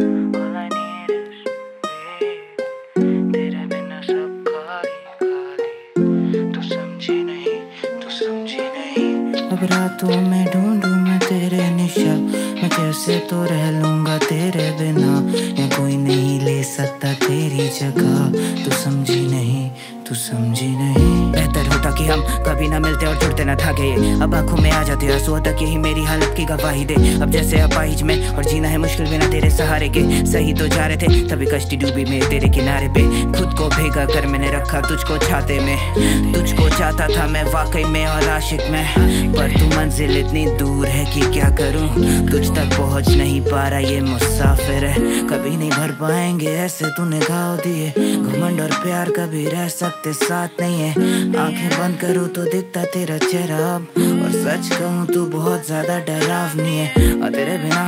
अब रातों में ढूंढूं मैं तेरे निशा, मैं कैसे तो रह लूंगा तेरे बिना, या कोई नहीं ले सकता तेरी जगह। तू समझी नहीं, तू समझी नहीं। बेहतर होता कि हम कभी ना मिलते और जुड़ते ना था गए। अब आंखों में आ जाते आंसू, तक यही मेरी हालत की गवाही दे। अब जैसे अपाहिज में और जीना है मुश्किल बिना तेरे सहारे के। सही तो जा रहे थे तभी कश्ती डूबी में तेरे किनारे पे। खुद को भीगा कर मैंने रखा तुझको छाते में। तुझको चाहता था मैं वाकई में और आशिक में, पर तू मंजिल इतनी दूर है कि क्या करूँ। तुझ तक पहुँच नहीं पा रहा ये मुसाफिर है। कभी नहीं भर पाएंगे ऐसे तूने घाव दिए। घमंड और प्यार कभी रह सकते साथ नहीं है। आंखें बंद करूँ तो दिखता तेरा चेहरा अब, और सच कहूँ तू बहुत ज्यादा डरावनी है। और तेरे बिना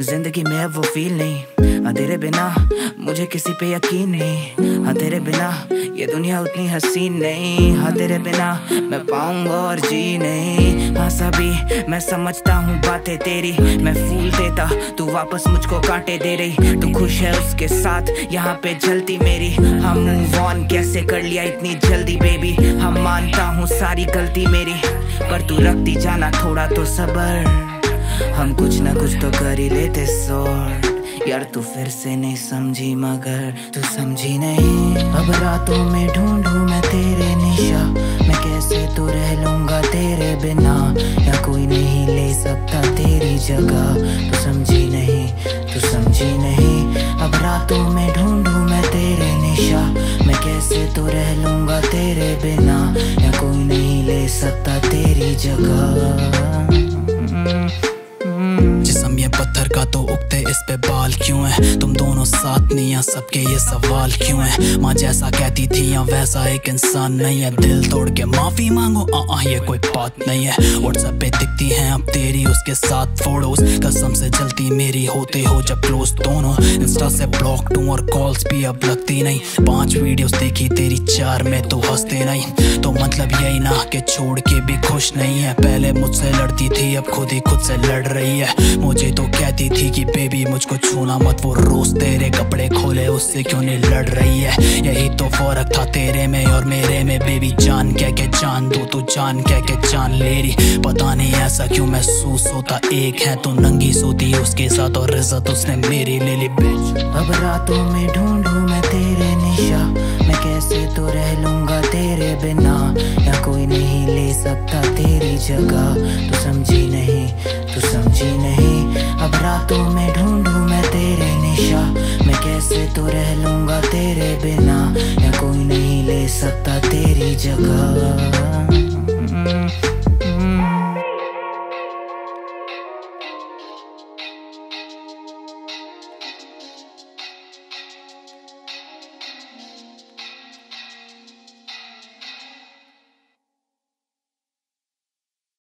जिंदगी में अब वो फील नहीं। और तेरे बिना मुझे किसी पे यकीन नहीं। और तेरे बिना ये दुनिया उतनी हसीन नहीं। हाँ तेरे बिना मैं पाऊंगा और जी नहीं। हाँ सभी मैं समझता हूँ बातें तेरी। मैं फूल देता तू वापस मुझको कांटे दे रही। तू खुश है उसके साथ यहाँ पे जलती मेरी। हम मूव ऑन कैसे कर लिया इतनी जल्दी बेबी। हम मानता हूँ सारी गलती मेरी, पर तू रखती जाना थोड़ा तो सब्र। हम कुछ ना कुछ तो कर ही लेते सॉर्ट। यार तू फिर से नहीं समझी मगर तू समझी नहीं। अब रातों में ढूंढूं मैं तेरे निशा, मैं कैसे तो रह लूंगा तेरे बिना, या कोई नहीं ले सकता तेरी जगह। तू समझी नहीं, तू समझी नहीं। अब रातों में ढूंढूं मैं तेरे निशा, मैं कैसे तो रह लूंगा तेरे बिना, या कोई नहीं ले सकता तेरी जगह। जिस्म ये पत्थर का तो उगते इस पे बाल क्यों है। तुम दोनों साथ नहीं है सबके ये सवाल क्यों है। माँ जैसा कहती थी या वैसा एक इंसान नहीं है। दिल तोड़ के माफी मांगो ये कोई बात नहीं है। व्हाट्सएप पे दिखती हैं अब तेरी उसके साथ फोटोज। कसम से जलती मेरी होते हो जब क्लोज दोनों। इंस्टा से ब्लॉक टू और कॉल्स भी अब लगती नहीं। 5 वीडियोस देखी तेरी 4 में तो हंसते नहीं। तो मतलब यही ना कि छोड़ के भी खुश नहीं है। पहले मुझसे लड़ती थी अब खुद ही खुद से लड़ रही है। मुझे तो कहती थी कि बेबी मुझको छूना मत। वो रोज तेरे कपड़े खोले उससे क्यों नहीं लड़ रही है। यही तो फर्क था तेरे में और मेरे में बेबी। जान कह के जान दो तू जान कह के जान ले रही। पता नहीं ऐसा क्यों महसूस होता। एक है तो नंगी सोती उसके साथ और इज्जत उसने मेरी ले ली। अब रातों में ढूंढूं मैं तेरे निशा, मैं कैसे तो रह लूंगा तेरे बिना, या कोई नहीं ले सकता तेरी जगह। तू समझी नहीं, तू समझी नहीं। अब रातों में ढूंढूं मैं तेरे निशा, मैं कैसे तो रह लूंगा तेरे बिना, या कोई नहीं ले सकता तेरी जगह।